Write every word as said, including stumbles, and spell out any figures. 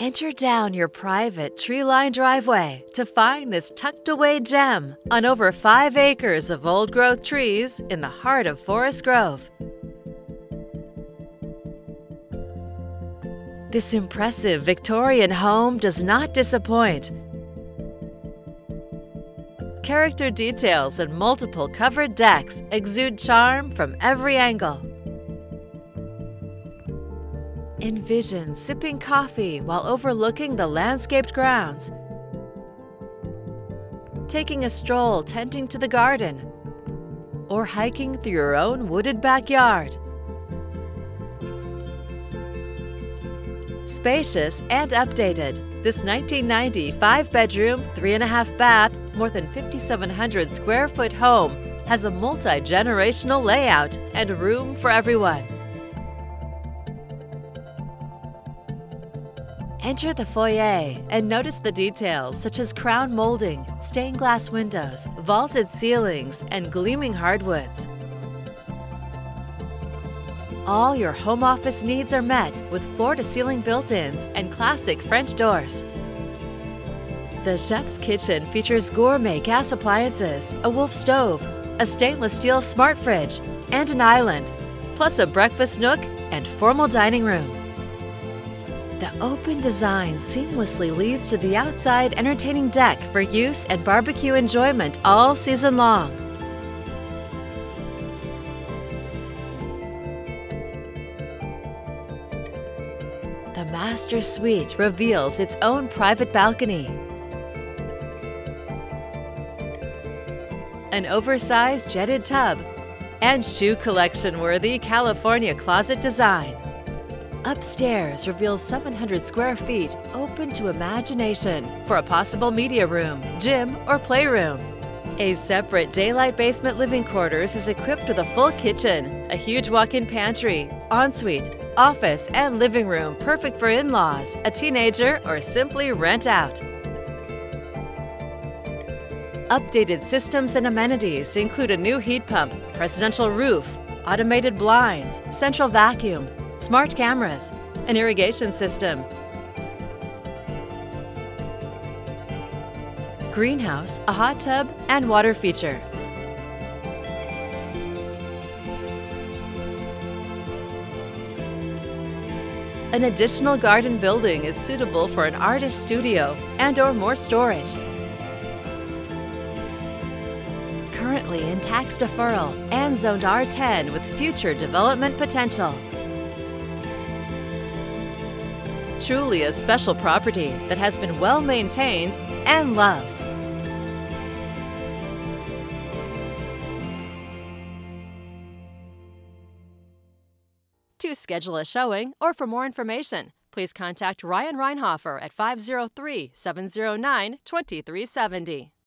Enter down your private tree-lined driveway to find this tucked-away gem on over five acres of old-growth trees in the heart of Forest Grove. This impressive Victorian home does not disappoint. Character details and multiple covered decks exude charm from every angle. Envision sipping coffee while overlooking the landscaped grounds, taking a stroll tending to the garden, or hiking through your own wooded backyard. Spacious and updated, this nineteen ninety five-bedroom, three and a half bath, more than fifty-seven hundred square foot home has a multi-generational layout and room for everyone. Enter the foyer and notice the details such as crown molding, stained glass windows, vaulted ceilings, and gleaming hardwoods. All your home office needs are met with floor-to-ceiling built-ins and classic French doors. The chef's kitchen features gourmet gas appliances, a Wolf stove, a stainless steel smart fridge, and an island, plus a breakfast nook and formal dining room. The open design seamlessly leads to the outside entertaining deck for use and barbecue enjoyment all season long. The master suite reveals its own private balcony, an oversized jetted tub, and shoe collection-worthy California closet design. Upstairs reveals seven hundred square feet open to imagination for a possible media room, gym, or playroom. A separate daylight basement living quarters is equipped with a full kitchen, a huge walk-in pantry, ensuite, office, and living room perfect for in-laws, a teenager, or simply rent out. Updated systems and amenities include a new heat pump, presidential roof, automated blinds, central vacuum, smart cameras, an irrigation system, greenhouse, a hot tub, and water feature. An additional garden building is suitable for an artist studio and/or more storage. Currently in tax deferral and zoned R ten with future development potential. Truly a special property that has been well maintained and loved. To schedule a showing or for more information, please contact Ryann Reinhofer at five oh three, seven oh nine, two three seven oh.